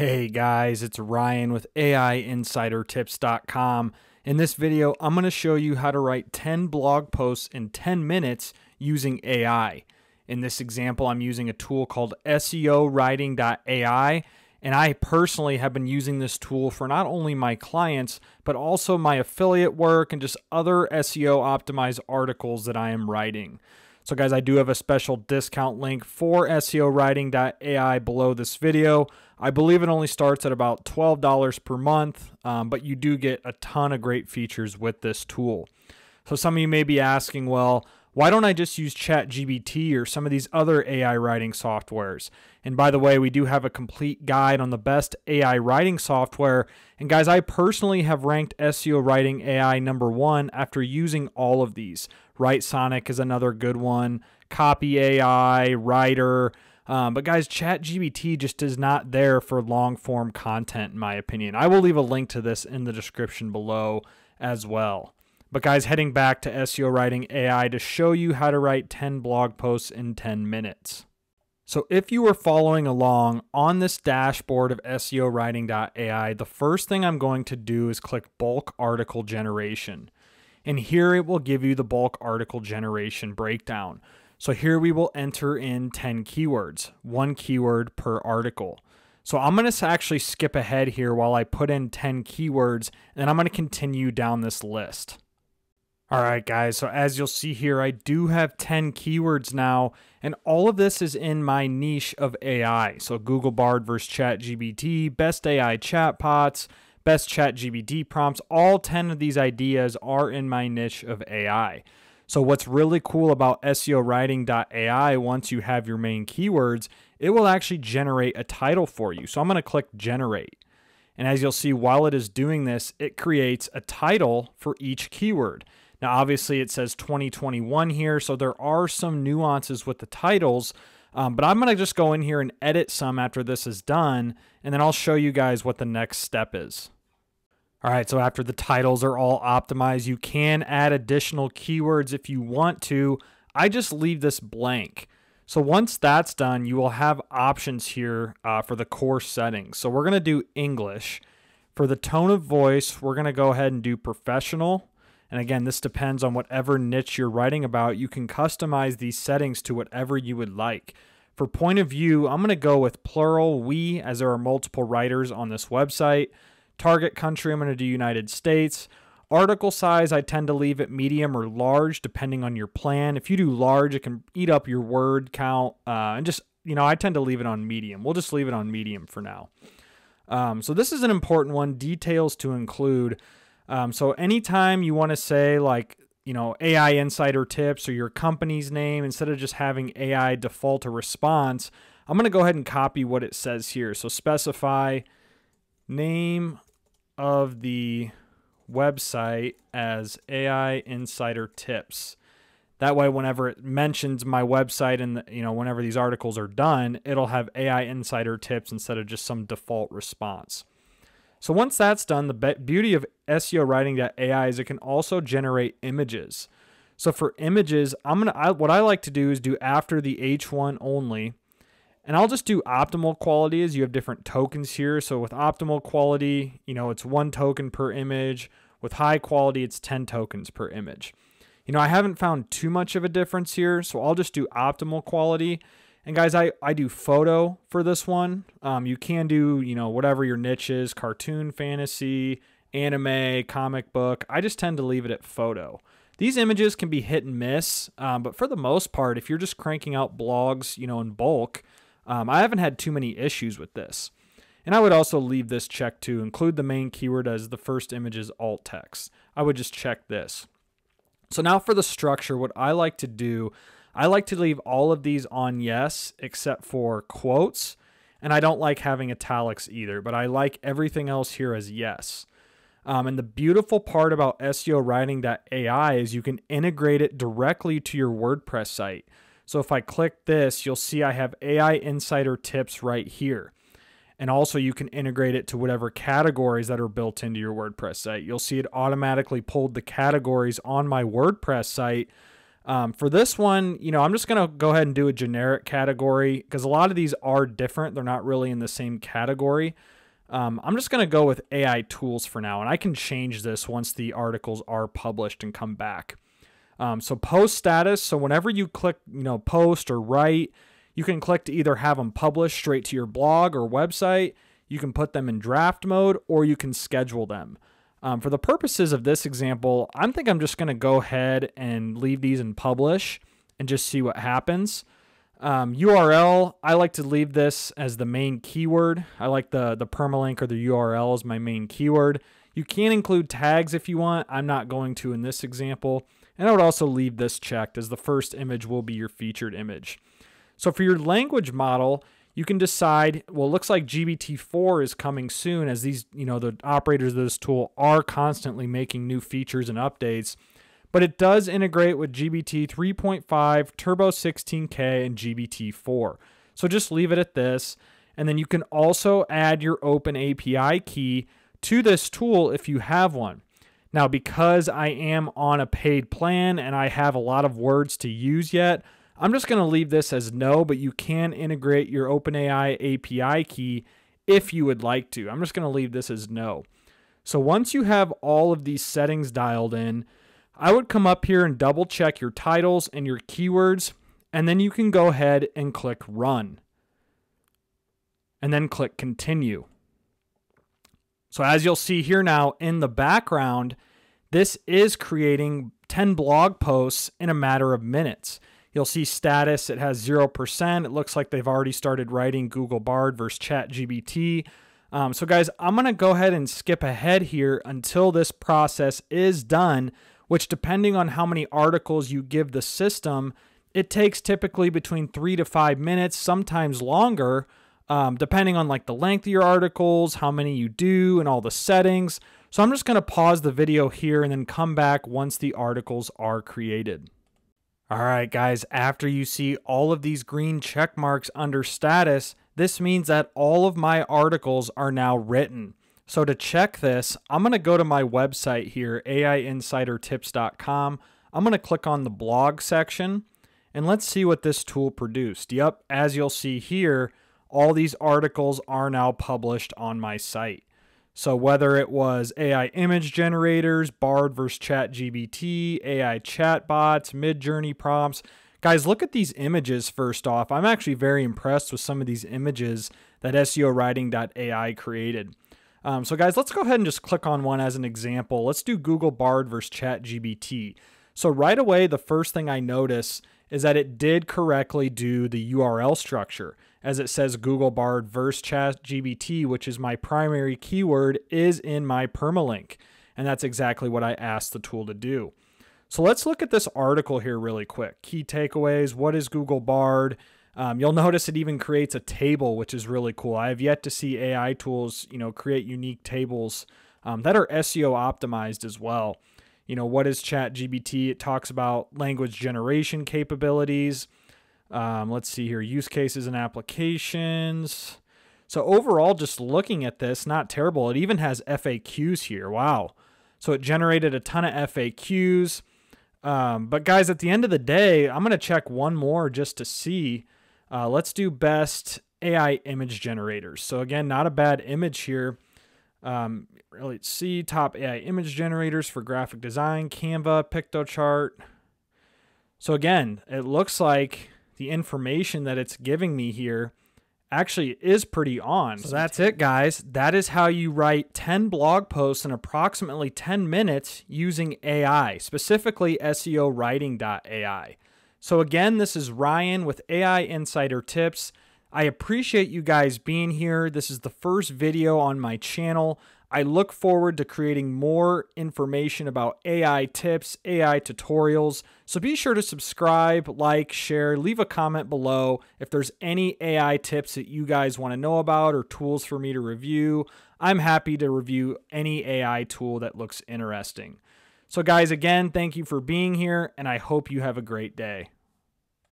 Hey guys, it's Ryan with AIInsiderTips.com. In this video, I'm going to show you how to write 10 blog posts in 10 minutes using AI. In this example, I'm using a tool called SEOWriting.ai, and I personally have been using this tool for not only my clients, but also my affiliate work and just other SEO-optimized articles that I am writing. So guys, I do have a special discount link for SEOWriting.ai below this video. I believe it only starts at about $12 per month, but you do get a ton of great features with this tool. So some of you may be asking, well, why don't I just use ChatGPT or some of these other AI writing softwares? And by the way, we do have a complete guide on the best AI writing software. And guys, I personally have ranked SEO Writing AI #1 after using all of these. Writesonic is another good one. Copy.ai, Writer. But guys, ChatGPT just is not there for long-form content, in my opinion. I will leave a link to this in the description below as well. But guys, heading back to SEO Writing AI to show you how to write 10 blog posts in 10 minutes. So if you were following along on this dashboard of SEOWriting.ai, the first thing I'm going to do is click Bulk Article Generation. And here it will give you the bulk article generation breakdown. So here we will enter in 10 keywords, one keyword per article. So I'm going to actually skip ahead here while I put in 10 keywords, and I'm going to continue down this list. All right, guys, so as you'll see here, I do have 10 keywords now, and all of this is in my niche of AI. So Google Bard versus ChatGPT, best AI chatbots, best ChatGPT prompts, all 10 of these ideas are in my niche of AI. So what's really cool about SEOWriting.ai, once you have your main keywords, it will actually generate a title for you. So I'm going to click Generate. And as you'll see, while it is doing this, it creates a title for each keyword. Now, obviously, it says 2021 here, so there are some nuances with the titles, but I'm going to just go in here and edit some after this is done, and then I'll show you guys what the next step is. All right, so after the titles are all optimized, you can add additional keywords if you want to. I just leave this blank. So once that's done, you will have options here for the core settings. So we're going to do English. For the tone of voice, we're going to go ahead and do professional. And again, this depends on whatever niche you're writing about. You can customize these settings to whatever you would like. For point of view, I'm going to go with plural, we, as there are multiple writers on this website. Target country, I'm going to do United States. Article size, I tend to leave at medium or large, depending on your plan. If you do large, it can eat up your word count. And just, you know, I tend to leave it on medium. We'll just leave it on medium for now. So this is an important one, details to include. So anytime you want to say, like, you know, AI Insider Tips or your company's name, instead of just having AI default a response, I'm going to go ahead and copy what it says here. So specify name of the website as AI Insider Tips. That way, whenever it mentions my website and, you know, whenever these articles are done, it'll have AI Insider Tips instead of just some default response. So once that's done, the beauty of SEOWriting.ai is it can also generate images. So for images, what I like to do is do after the H1 only, and I'll just do optimal quality, as you have different tokens here. So with optimal quality, you know, it's 1 token per image. With high quality, it's 10 tokens per image. You know, I haven't found too much of a difference here, so I'll just do optimal quality. And guys, I do photo for this one. You can do, you know, whatever your niche is, cartoon, fantasy, anime, comic book. I just tend to leave it at photo. These images can be hit and miss, but for the most part, if you're just cranking out blogs, you know, in bulk, I haven't had too many issues with this. And I would also leave this check to include the main keyword as the first image's alt text. I would just check this. So now for the structure, what I like to do, I like to leave all of these on yes, except for quotes. And I don't like having italics either, but I like everything else here as yes. And the beautiful part about SEOWriting.ai is you can integrate it directly to your WordPress site. So if I click this, you'll see I have AI Insider Tips right here. And also you can integrate it to whatever categories that are built into your WordPress site. You'll see it automatically pulled the categories on my WordPress site. For this one, I'm just going to go ahead and do a generic category because a lot of these are different. They're not really in the same category. I'm just going to go with AI tools for now, and I can change this once the articles are published and come back. So post status. So whenever you click, post or write, you can click to either have them published straight to your blog or website. You can put them in draft mode, or you can schedule them. For the purposes of this example, I'm just going to go ahead and leave these in publish and just see what happens. URL, I like to leave this as the main keyword. I like the permalink or the URL as my main keyword. You can include tags if you want. I'm not going to in this example. And I would also leave this checked as the first image will be your featured image. So for your language model, you can decide, well, it looks like GPT-4 is coming soon, as these, the operators of this tool are constantly making new features and updates, but it does integrate with GPT-3.5, Turbo 16K, and GPT-4. So just leave it at this. And then you can also add your open API key to this tool if you have one. Now, because I am on a paid plan and I have a lot of words to use yet, I'm just going to leave this as no, but you can integrate your OpenAI API key if you would like to. I'm just going to leave this as no. So once you have all of these settings dialed in, I would come up here and double check your titles and your keywords, and then you can go ahead and click run. And then click continue. So as you'll see here now in the background, this is creating 10 blog posts in a matter of minutes. You'll see status, it has 0%. It looks like they've already started writing Google Bard versus ChatGPT. So guys, I'm going to go ahead and skip ahead here until this process is done, which depending on how many articles you give the system, it takes typically between 3 to 5 minutes, sometimes longer, depending on like the length of your articles, how many you do, and all the settings. So I'm just going to pause the video here and then come back once the articles are created. All right, guys, after you see all of these green check marks under status, this means that all of my articles are now written. So to check this, I'm going to go to my website here, AIInsiderTips.com. I'm going to click on the blog section, and let's see what this tool produced. Yep, as you'll see here, all these articles are now published on my site. So whether it was AI image generators, Bard versus ChatGPT, AI chatbots, Midjourney prompts. Guys, look at these images first off. I'm actually very impressed with some of these images that SEOWriting.ai created. So guys, let's go ahead and just click on one as an example. Let's do Google Bard versus ChatGPT. So right away, the first thing I notice is that it did correctly do the URL structure, as it says Google Bard versus ChatGPT, which is my primary keyword, is in my permalink. And that's exactly what I asked the tool to do. So let's look at this article here really quick. Key takeaways, what is Google Bard? You'll notice it even creates a table, which is really cool. I have yet to see AI tools, create unique tables that are SEO optimized as well. What is ChatGPT? It talks about language generation capabilities. Let's see here, use cases and applications. So overall, just looking at this, not terrible. It even has FAQs here. Wow. So it generated a ton of FAQs. But guys, at the end of the day, I'm going to check one more just to see. Let's do best AI image generators. So again, not a bad image here. Let's see, top AI image generators for graphic design, Canva, Pictochart. So again, it looks like the information that it's giving me here actually is pretty on. So that's it, guys. That is how you write 10 blog posts in approximately 10 minutes using AI, specifically SEOWriting.ai. So again, this is Ryan with AI Insider Tips. I appreciate you guys being here. This is the first video on my channel. I look forward to creating more information about AI tips, AI tutorials. So be sure to subscribe, like, share, leave a comment below if there's any AI tips that you guys want to know about or tools for me to review. I'm happy to review any AI tool that looks interesting. So guys, again, thank you for being here, and I hope you have a great day.